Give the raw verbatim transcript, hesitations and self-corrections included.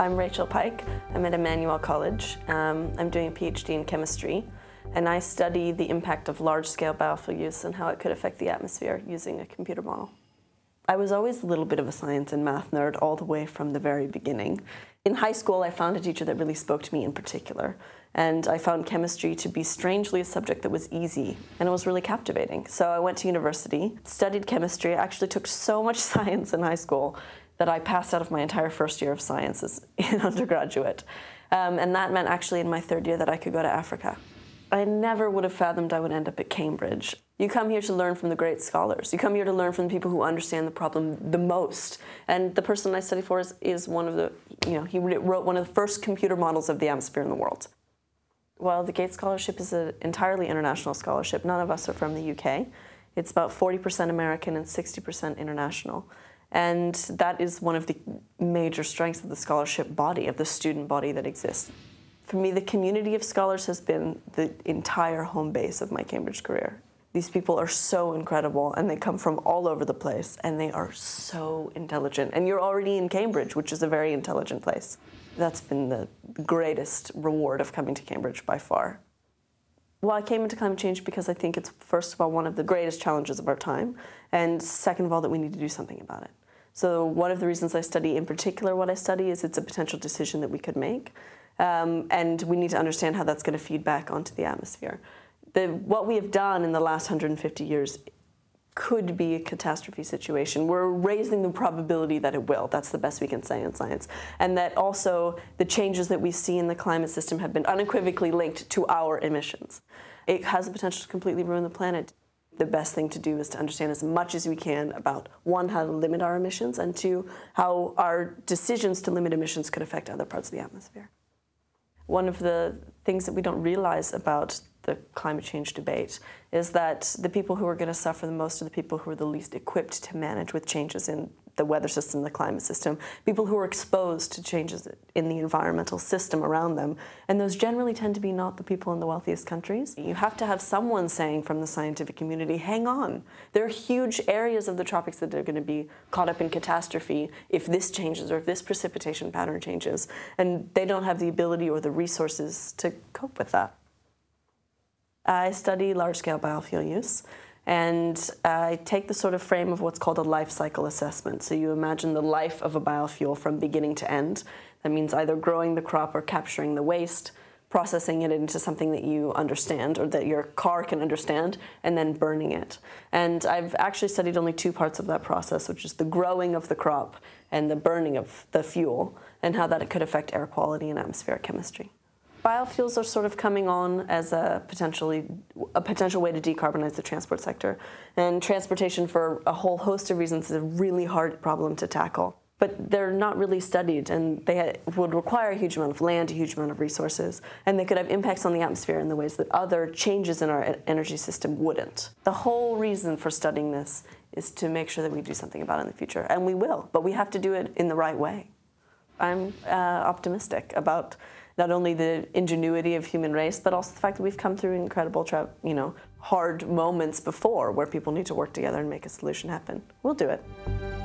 I'm Rachel Pike. I'm at Emmanuel College. Um, I'm doing a PhD in chemistry, and I study the impact of large-scale biofuel use and how it could affect the atmosphere using a computer model. I was always a little bit of a science and math nerd all the way from the very beginning. In high school, I found a teacher that really spoke to me in particular, and I found chemistry to be strangely a subject that was easy, and it was really captivating. So I went to university, studied chemistry. I actually took so much science in high school that I passed out of my entire first year of science as an undergraduate. Um, and that meant actually in my third year that I could go to Africa. I never would have fathomed I would end up at Cambridge. You come here to learn from the great scholars. You come here to learn from the people who understand the problem the most. And the person I study for is, is one of the, you know, he wrote one of the first computer models of the atmosphere in the world. Well, the Gates Scholarship is an entirely international scholarship. None of us are from the U K. It's about forty percent American and sixty percent international. And that is one of the major strengths of the scholarship body, of the student body that exists. For me, the community of scholars has been the entire home base of my Cambridge career. These people are so incredible, and they come from all over the place, and they are so intelligent. And you're already in Cambridge, which is a very intelligent place. That's been the greatest reward of coming to Cambridge by far. Well, I came into climate change because I think it's, first of all, one of the greatest challenges of our time, and second of all, that we need to do something about it. So one of the reasons I study in particular what I study is it's a potential decision that we could make. Um, and we need to understand how that's going to feed back onto the atmosphere. The, what we have done in the last one hundred fifty years could be a catastrophe situation. We're raising the probability that it will. That's the best we can say in science. And that also the changes that we see in the climate system have been unequivocally linked to our emissions. It has the potential to completely ruin the planet. The best thing to do is to understand as much as we can about, one, how to limit our emissions, and two, how our decisions to limit emissions could affect other parts of the atmosphere. One of the things that we don't realize about the climate change debate is that the people who are going to suffer the most are the people who are the least equipped to manage with changes in the weather system, the climate system, people who are exposed to changes in the environmental system around them. And those generally tend to be not the people in the wealthiest countries. You have to have someone saying from the scientific community, hang on, there are huge areas of the tropics that are going to be caught up in catastrophe if this changes or if this precipitation pattern changes. And they don't have the ability or the resources to cope with that. I study large-scale biofuel use, and I take the sort of frame of what's called a life cycle assessment. So you imagine the life of a biofuel from beginning to end. That means either growing the crop or capturing the waste, processing it into something that you understand or that your car can understand, and then burning it. And I've actually studied only two parts of that process, which is the growing of the crop and the burning of the fuel, and how that could affect air quality and atmospheric chemistry. Biofuels are sort of coming on as a, potentially, a potential way to decarbonize the transport sector. And transportation, for a whole host of reasons, is a really hard problem to tackle. But they're not really studied, and they would require a huge amount of land, a huge amount of resources, and they could have impacts on the atmosphere in the ways that other changes in our energy system wouldn't. The whole reason for studying this is to make sure that we do something about it in the future, and we will, but we have to do it in the right way. I'm uh, optimistic about not only the ingenuity of human race, but also the fact that we've come through incredible, tra you know, hard moments before where people need to work together and make a solution happen. We'll do it.